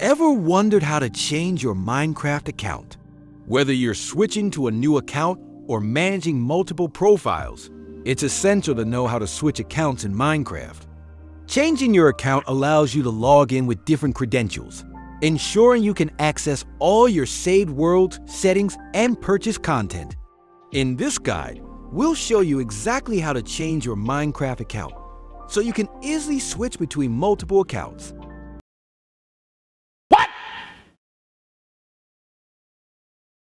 Ever wondered how to change your Minecraft account? Whether you're switching to a new account or managing multiple profiles, it's essential to know how to switch accounts in Minecraft. Changing your account allows you to log in with different credentials, ensuring you can access all your saved worlds, settings, and purchase content. In this guide, we'll show you exactly how to change your Minecraft account, so you can easily switch between multiple accounts.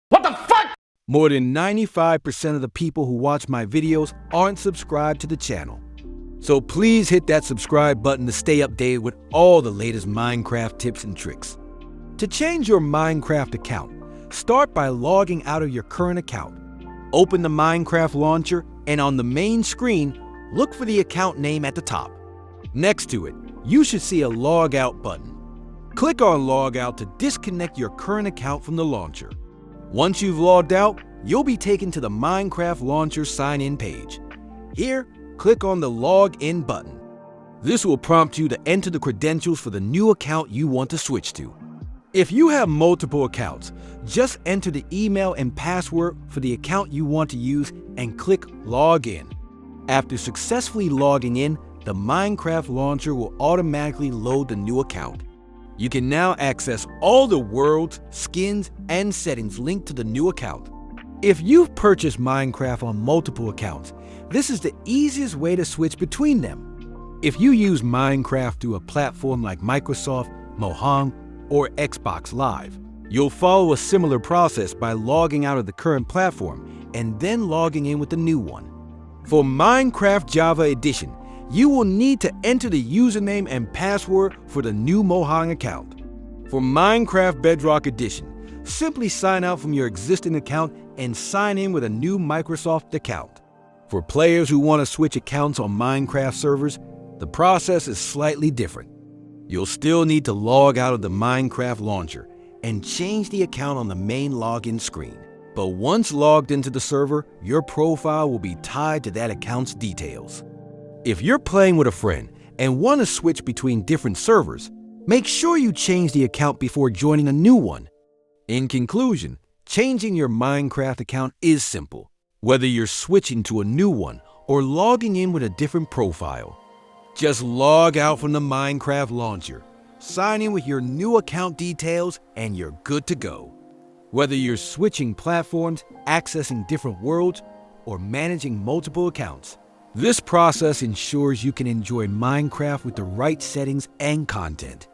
What the fuck? More than 95% of the people who watch my videos aren't subscribed to the channel. So please hit that subscribe button to stay updated with all the latest Minecraft tips and tricks. To change your Minecraft account, start by logging out of your current account. Open the Minecraft launcher and on the main screen, look for the account name at the top. Next to it, you should see a log out button. Click on log out to disconnect your current account from the launcher. Once you've logged out, you'll be taken to the Minecraft launcher sign-in page. Here, click on the log in button. This will prompt you to enter the credentials for the new account you want to switch to. If you have multiple accounts, just enter the email and password for the account you want to use and click log in. After successfully logging in, the Minecraft launcher will automatically load the new account. You can now access all the worlds, skins, and settings linked to the new account. If you've purchased Minecraft on multiple accounts, this is the easiest way to switch between them. If you use Minecraft through a platform like Microsoft, Mojang, or Xbox Live, you'll follow a similar process by logging out of the current platform and then logging in with the new one. For Minecraft Java Edition, you will need to enter the username and password for the new Mojang account. For Minecraft Bedrock Edition, simply sign out from your existing account and sign in with a new Microsoft account. For players who want to switch accounts on Minecraft servers, the process is slightly different. You'll still need to log out of the Minecraft launcher and change the account on the main login screen. But once logged into the server, your profile will be tied to that account's details. If you're playing with a friend and want to switch between different servers, make sure you change the account before joining a new one. In conclusion, changing your Minecraft account is simple, whether you're switching to a new one or logging in with a different profile. Just log out from the Minecraft launcher, sign in with your new account details, and you're good to go. Whether you're switching platforms, accessing different worlds, or managing multiple accounts, this process ensures you can enjoy Minecraft with the right settings and content.